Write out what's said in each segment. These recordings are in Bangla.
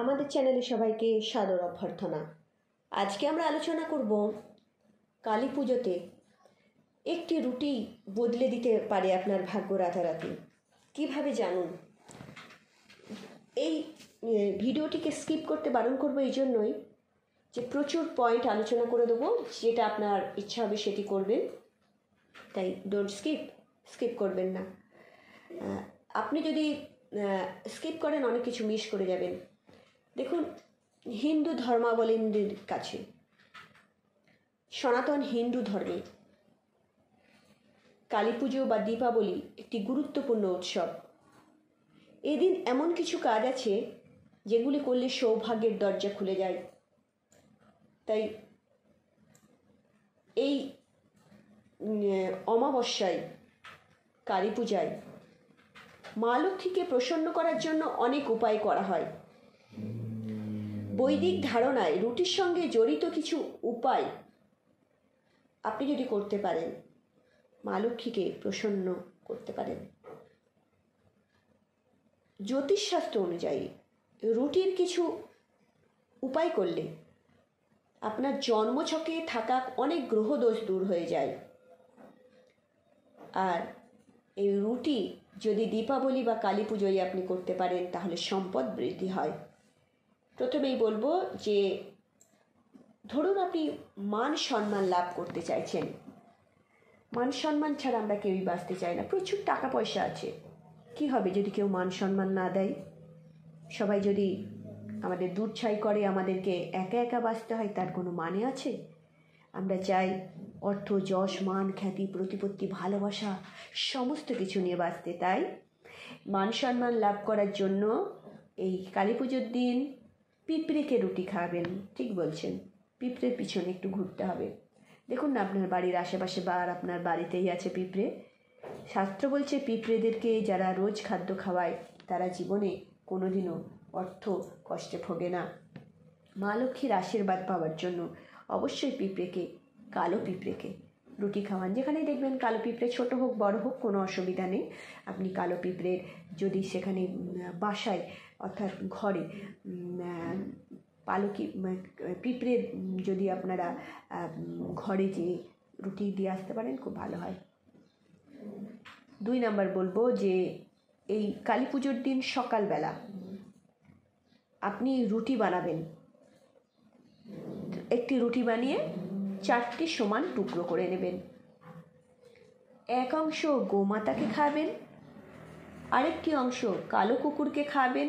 আমাদের চ্যানেলে সবাইকে সাদর অভ্যর্থনা। আজকে আমরা আলোচনা করব কালী পুজোতে একটি রুটি বদলে দিতে পারে আপনার ভাগ্য রাতারাতি। কীভাবে জানুন? এই ভিডিওটিকে স্কিপ করতে বারণ করব এই জন্যই যে প্রচুর পয়েন্ট আলোচনা করে দেবো, যেটা আপনার ইচ্ছা হবে সেটি করবেন, তাই ডোন্ট স্কিপ করবেন না। আপনি যদি স্কিপ করেন অনেক কিছু মিস করে যাবেন। দেখুন, হিন্দু ধর্মাবলম্বীদের কাছে, সনাতন হিন্দু ধর্মে কালী পুজো বা দীপাবলি একটি গুরুত্বপূর্ণ উৎসব। এদিন এমন কিছু কাজ আছে যেগুলি করলে সৌভাগ্যের দরজা খুলে যায়। তাই এই অমাবস্যায়, কালী পূজায় মা লক্ষ্মীকে প্রসন্ন করার জন্য অনেক উপায় করা হয়। বৈদিক ধারণায় রুটির সঙ্গে জড়িত কিছু উপায় আপনি যদি করতে পারেন, মা লক্ষ্মীকে প্রসন্ন করতে পারেন। জ্যোতিষশাস্ত্র অনুযায়ী রুটির কিছু উপায় করলে আপনার জন্মছকে থাকা অনেক গ্রহদোষ দূর হয়ে যায়। আর এই রুটি যদি দীপাবলি বা কালী পুজোয় আপনি করতে পারেন, তাহলে সম্পদ বৃদ্ধি হয়। প্রথমেই বলবো যে ধরুন আপনি মান সম্মান লাভ করতে চাইছেন। মান সম্মান ছাড়া আমরা কেউই বাঁচতে চাই না। প্রচুর টাকা পয়সা আছে, কি হবে যদি কেউ মান সম্মান না দেয়? সবাই যদি আমাদের দুর্ছাই করে, আমাদেরকে একা একা বাঁচতে হয়, তার কোনো মানে আছে? আমরা চাই অর্থ, যশ, মান, খ্যাতি, প্রতিপত্তি, ভালোবাসা, সমস্ত কিছু নিয়ে বাঁচতে। তাই মান সম্মান লাভ করার জন্য এই কালী পুজোর দিন পিঁপড়েকে রুটি খাওয়াবেন। ঠিক বলছেন, পিঁপড়ের পিছনে একটু ঘুরতে হবে। দেখুন না, আপনার বাড়ির আশেপাশে বা আপনার বাড়িতেই আছে পিঁপড়ে। শাস্ত্র বলছে পিঁপড়েদেরকে যারা রোজ খাদ্য খাওয়ায়, তারা জীবনে কোনোদিনও অর্থ কষ্টে ভোগে না। মা লক্ষ্মীর আশীর্বাদ পাওয়ার জন্য অবশ্যই পিঁপড়েকে, কালো পিঁপড়েকে রুটি খাওয়ান। যেখানেই দেখবেন কালো পিঁপড়ে, ছোটো হোক বড় হোক কোনো অসুবিধা নেই। আপনি কালো পিঁপড়ের যদি সেখানে বাসায়, অর্থাৎ ঘরে পালকি পিঁপড়ের যদি আপনারা ঘরে যে রুটি দিয়ে আসতে পারেন, খুব ভালো হয়। 2 নম্বর বলবো যে এই কালী পুজোর দিন সকালবেলা আপনি রুটি বানাবেন। একটি রুটি বানিয়ে 4টি সমান টুকরো করে নেবেন। 1 অংশ গোমাতাকে খাবেন, আরেকটি অংশ কালো কুকুরকে খাবেন,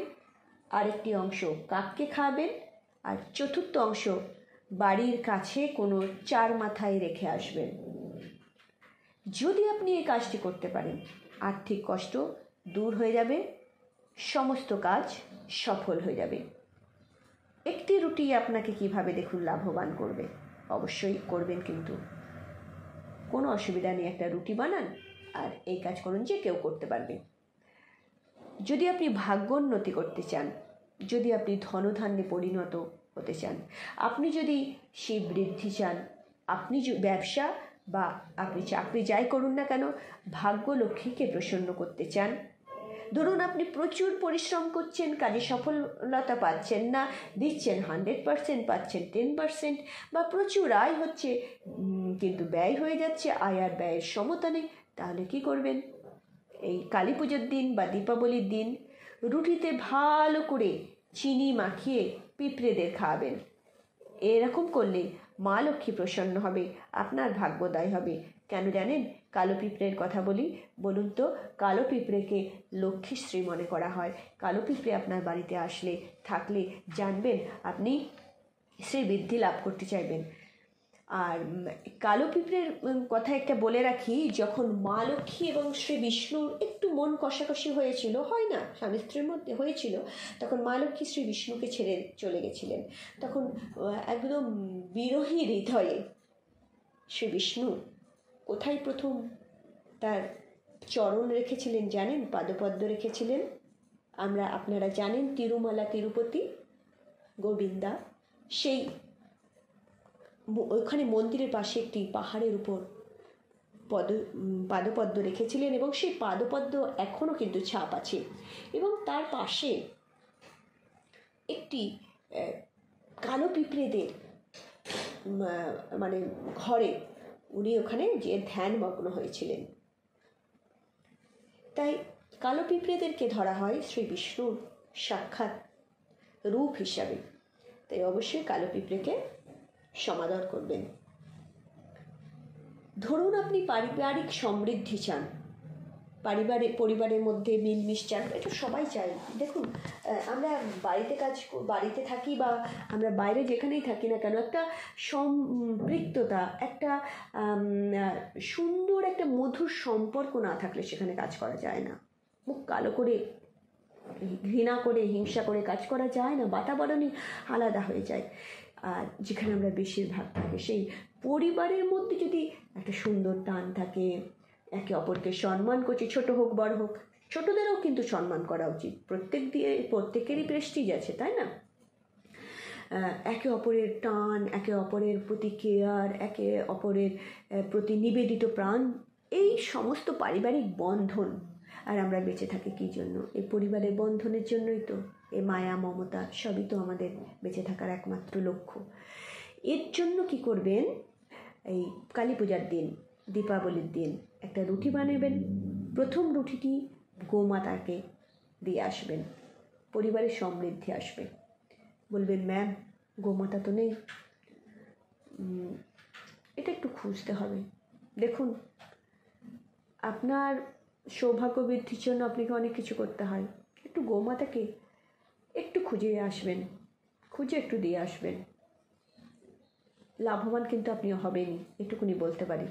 আরেকটি অংশ কাককে খাবেন, আর 4র্থ অংশ বাড়ির কাছে কোনো 4 মাথায় রেখে আসবেন। যদি আপনি এই কাজটি করতে পারেন, আর্থিক কষ্ট দূর হয়ে যাবে, সমস্ত কাজ সফল হয়ে যাবে। একটি রুটি আপনাকে কিভাবে দেখুন লাভবান করবে। অবশ্যই করবেন, কিন্তু কোনো অসুবিধা নেই। একটা রুটি বানান আর এই কাজ করুন, যে কেউ করতে পারবে। যদি আপনি ভাগ্যোন্নতি করতে চান, যদি আপনি ধনধান্যে পরিণত হতে চান, আপনি যদি সেই বৃদ্ধি চান, আপনি ব্যবসা বা আপনি চাকরি যাই করুন না কেন, ভাগ্য লক্ষ্মীকে প্রসন্ন করতে চান। ধরুন আপনি প্রচুর পরিশ্রম করছেন, কাজে সফলতা পাচ্ছেন না, দিচ্ছেন 100%, পাচ্ছেন 10%, বা প্রচুর আয় হচ্ছে কিন্তু ব্যয় হয়ে যাচ্ছে, আয় আর ব্যয়ের সমতা নেই, তাহলে কী করবেন? এই কালী পুজোর দিন বা দীপাবলির দিন রুটিতে ভালো করে চিনি মাখিয়ে পিঁপড়েদের খাওয়াবেন। এরকম করলে মা লক্ষ্মী প্রসন্ন হবে, আপনার ভাগ্যদায় হবে। কেন জানেন? কালো পিঁপড়ের কথা বলি, বলুন তো কালো পিঁপড়েকে লক্ষ্মীশ্রী মনে করা হয়। কালো পিঁপড়ে আপনার বাড়িতে আসলে, থাকলে জানবেন আপনি শ্রীবৃদ্ধি লাভ করতে চাইবেন। আর কালো পিঁপড়ের কথা একটা বলে রাখি, যখন মা লক্ষ্মী এবং শ্রী বিষ্ণুর একটু মন কষাকষি হয়েছিল, হয় না, স্বামী স্ত্রীর মধ্যে হয়েছিল, তখন মা লক্ষ্মী শ্রী বিষ্ণুকে ছেড়ে চলে গেছিলেন। তখন একদম বিরহী হৃদয়ে শ্রী বিষ্ণু কোথায় প্রথম তার চরণ রেখেছিলেন জানেন? পাদপদ্ম রেখেছিলেন। আমরা আপনারা জানেন তিরুমালা, তিরুপতি, গোবিন্দা, সেই ওইখানে মন্দিরের পাশে একটি পাহাড়ের উপর পাদপদ্ম রেখেছিলেন, এবং সেই পাদপদ্ম এখনও কিন্তু ছাপ আছে। এবং তার পাশে একটি কালো পিঁপড়েদের মানে ঘরে উনি ওখানে যে ধ্যান মগ্ন হয়েছিলেন। তাই কালো পিঁপড়েদেরকে ধরা হয় শ্রী বিষ্ণুর সাক্ষাৎ রূপ হিসাবে। তাই অবশ্যই কালো পিঁপড়েকে সমাদর করবেন। ধরুন আপনি পারিবারিক সমৃদ্ধি চান, পরিবারের মধ্যে মিলমিশ চান, এটা সবাই চাই। দেখুন আমরা বাড়িতে বাড়িতে থাকি বা আমরা বাইরে যেখানেই থাকি না কেন, একটা সম্পৃক্ততা, একটা সুন্দর একটা মধুর সম্পর্ক না থাকলে সেখানে কাজ করা যায় না। মুখ কালো করে, ঘৃণা করে, হিংসা করে কাজ করা যায় না। বাতাবরণই আলাদা হয়ে যায়। আর যেখানে আমরা বেশিরভাগ থাকে সেই পরিবারের মধ্যে যদি একটা সুন্দর টান থাকে, একে অপরকে সম্মান করছি, ছোট হোক বড় হোক, ছোটদেরও কিন্তু সম্মান করা উচিত। প্রত্যেকেরই প্রেস্টিজ আছে, তাই না? একে অপরের টান, একে অপরের প্রতি কেয়ার, একে অপরের প্রতি নিবেদিত প্রাণ, এই সমস্ত পারিবারিক বন্ধন। আর আমরা বেঁচে থাকি কী জন্য? এই পরিবারের বন্ধনের জন্যই তো। এই মায়া মমতা সবই তো আমাদের বেঁচে থাকার একমাত্র লক্ষ্য। এর জন্য কি করবেন, এই কালী পূজার দিন, দীপাবলির দিন একটা রুটি বানাবেন। প্রথম রুটিটি গোমাতাকে দিয়ে আসবেন, পরিবারের সমৃদ্ধি আসবে। বলবেন, ম্যাম গোমাতা তো নেই, এটা একটু খুঁজতে হবে। দেখুন আপনার সৌভাগ্য বৃদ্ধির জন্য আপনাকে অনেক কিছু করতে হয়। একটু গোমাতাকে একটু খুঁজে আসবেন, খুঁজে একটু দিয়ে আসবেন। লাভবান কিন্তু আপনি হবেনই, এটুকুনি বলতে পারি।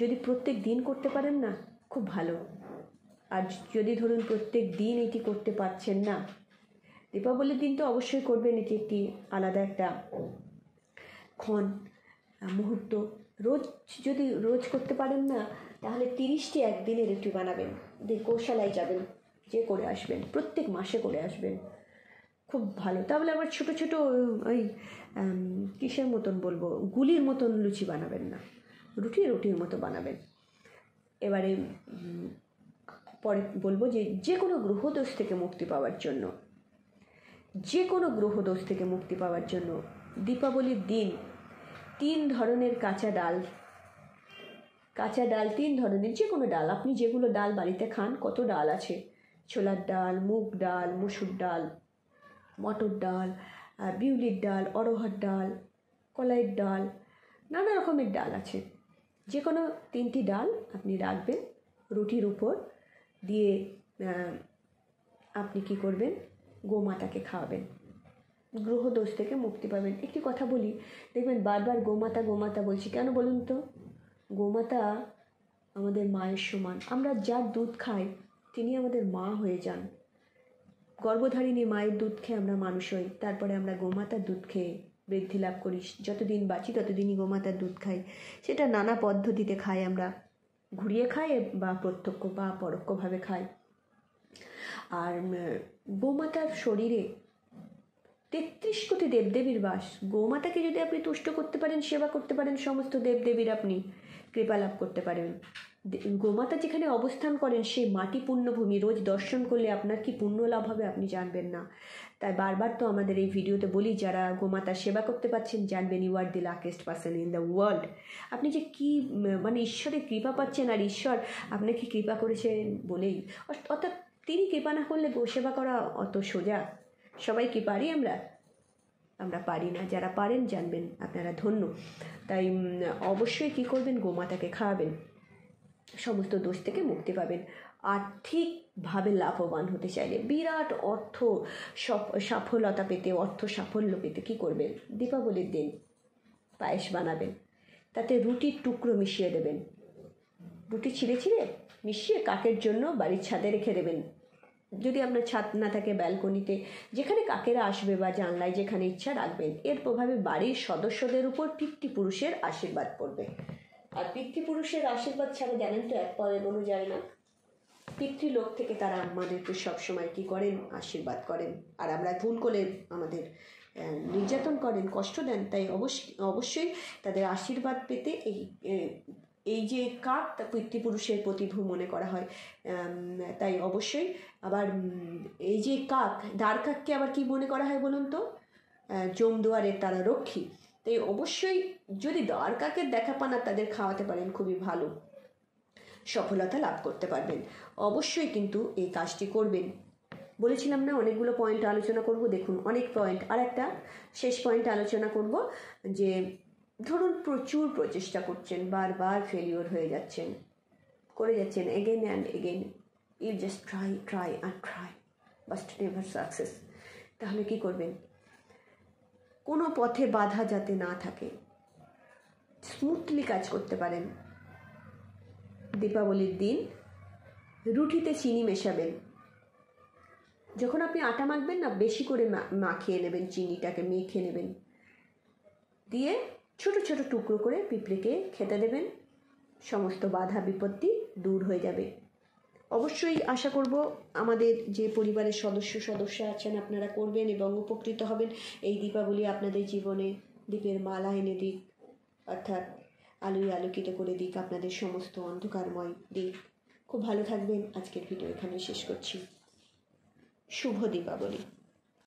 যদি প্রত্যেক দিন করতে পারেন না, খুব ভালো। আর যদি ধরুন প্রত্যেক দিন এটি করতে পারছেন না, দীপাবলির দিন তো অবশ্যই করবেন। এটি একটি আলাদা একটা ক্ষণ, মুহূর্ত। যদি রোজ করতে পারেন না, তাহলে 30টি একদিনের রুটি বানাবেন, দিয়ে কৌশালায় যাবেন, যে করে আসবেন। প্রত্যেক মাসে করে আসবেন, খুব ভালো। তাহলে আবার ছোটো ছোটো ওই কিসের মতন বলবো, গুলির মতন লুচি বানাবেন না, রুটির মতো বানাবেন। এবারে পরে বলবো যে কোনো গ্রহদোষ থেকে মুক্তি পাওয়ার জন্য, দীপাবলির দিন 3 ধরনের কাঁচা ডাল, 3 ধরনের যে কোনো ডাল, আপনি যেগুলো ডাল বাড়িতে খান, কত ডাল আছে, ছোলার ডাল, মুগ ডাল, মসুর ডাল, মটর ডাল, বিউলির ডাল, অড়হর ডাল, কলাইয়ের ডাল, নানা রকমের ডাল আছে। যে কোনো 3টি ডাল আপনি রাখবেন রুটির উপর, দিয়ে আপনি কি করবেন, গোমাতাকে খাওয়াবেন, গ্রহদোষ থেকে মুক্তি পাবেন। একটি কথা বলি, দেখবেন বারবার গোমাতা বলছি, কেন বলুন তো? গোমাতা আমাদের মায়ের সমান। আমরা যার দুধ খাই তিনি আমাদের মা হয়ে যান। গর্ভধারিণী মায়ের দুধ খেয়ে আমরা মানুষ হই, তারপরে আমরা গোমাতার দুধ খেয়ে বৃদ্ধি লাভ করি। যতদিন বাঁচি ততদিনই গোমাতার দুধ খাই। সেটা নানা পদ্ধতিতে খাই, আমরা ঘুরিয়ে খাই বা প্রত্যক্ষ বা পরোক্ষভাবে খাই। আর গোমাতার শরীরে 33 কোটি দেবদেবীর বাস। গোমাতাকে যদি আপনি তুষ্ট করতে পারেন, সেবা করতে পারেন, সমস্ত দেবদেবীর আপনি কৃপা লাভ করতে পারেন। গোমাতা যেখানে অবস্থান করেন সেই মাটি পুণ্যভূমি, রোজ দর্শন করলে আপনার কি পুণ্য লাভ হবে আপনি জানবেন না। তাই বারবার তো আমাদের এই ভিডিওতে বলি, যারা গোমাতার সেবা করতে পারছেন জানবেন you are the luckiest person in the world. আপনি যে কি মানে ঈশ্বরের কৃপা পাচ্ছেন, আর ঈশ্বর আপনাকে কৃপা করেছেন বলেই, অর্থাৎ তিনি কৃপা না করলে সেবা করা অত সোজা? সবাই কি পারি? আমরা পারি না। যারা পারেন জানবেন, আপনারা ধন্য। তাই অবশ্যই কি করবেন, গোমাতাকে খাওয়াবেন, সমস্ত দোষ থেকে মুক্তি পাবেন। আর্থিকভাবে লাভবান হতে চাইলে, বিরাট অর্থ সাফল্যতা পেতে, কী করবেন, দীপাবলির দিন পায়েস বানাবেন, তাতে রুটির টুকরো মিশিয়ে দেবেন, রুটি ছিঁড়ে মিশিয়ে কাকের জন্য বাড়ির ছাদে রেখে দেবেন। যদি আপনার ছাদ না থাকে, ব্যালকনিতে, যেখানে কাকেরা আসবে, বা জানলায়, যেখানে ইচ্ছা রাখবেন। এর প্রভাবে বাড়ির সদস্যদের উপর পিতৃপুরুষের আশীর্বাদ পড়বে। আর পিতৃপুরুষের আশীর্বাদ ছাড়া জানেন তো এক পা এগোনো যায় না। পিতৃলোক থেকে তারা আমাদেরকে সবসময় কী করেন, আশীর্বাদ করেন। আর আমরা ভুল করে আমাদের নির্যাতন করেন, কষ্ট দেন। তাই অবশ্যই তাদের আশীর্বাদ পেতে এই ये काप पितृपुरुषेर प्रतिभू मने करा हय ताई अवश्यई आबार एई जे काक द्वारकाकके आबार कि मने करा हय बोलुन तो जमदुआरेर तारा रक्षी ताई अवश्यई जदि द्वारकाके देखा पान तादेर खाওয়াতে পারেন খুবই ভালো সফলতা লাভ করতে পারবেন। অবশ্যই কিন্তু এই কাজটি করবেন। বলেছিলাম না অনেকগুলো পয়েন্ট আলোচনা করব, দেখুন অনেক পয়েন্ট, আর একটা শেষ পয়েন্ট আলোচনা করব যে ধরুন প্রচুর প্রচেষ্টা করছেন, বারবার ফেলিওর হয়ে যাচ্ছেন, করে যাচ্ছেন again and again, you just try try and try but never success. তাহলে কি করবেন? কোনো পথে বাধা যাতে না থাকে, স্মুথলি কাজ করতে পারেন। দীপাবলির দিন রুটিতে চিনি মেশাবেন, যখন আপনি আটা মাখবেন না বেশি করে মাখিয়ে নেবেন, চিনিটাকে মেখে নেবেন, দিয়ে ছোট ছোট টুকরো করে পিঁপড়েকে খেতে দেবেন, সমস্ত বাধা বিপত্তি দূর হয়ে যাবে। অবশ্যই আশা করব আমাদের যে পরিবারের সদস্য আছেন আপনারা করবেন এবং উপকৃত হবেন। এই দীপাবলি আপনাদের জীবনে দীপের মালা এনে দিক, অর্থাৎ আলোয় আলোকিত করে দিক আপনাদের সমস্ত অন্ধকারময় দিক। খুব ভালো থাকবেন। আজকের ভিডিও এখানেই শেষ করছি। শুভ দীপাবলি।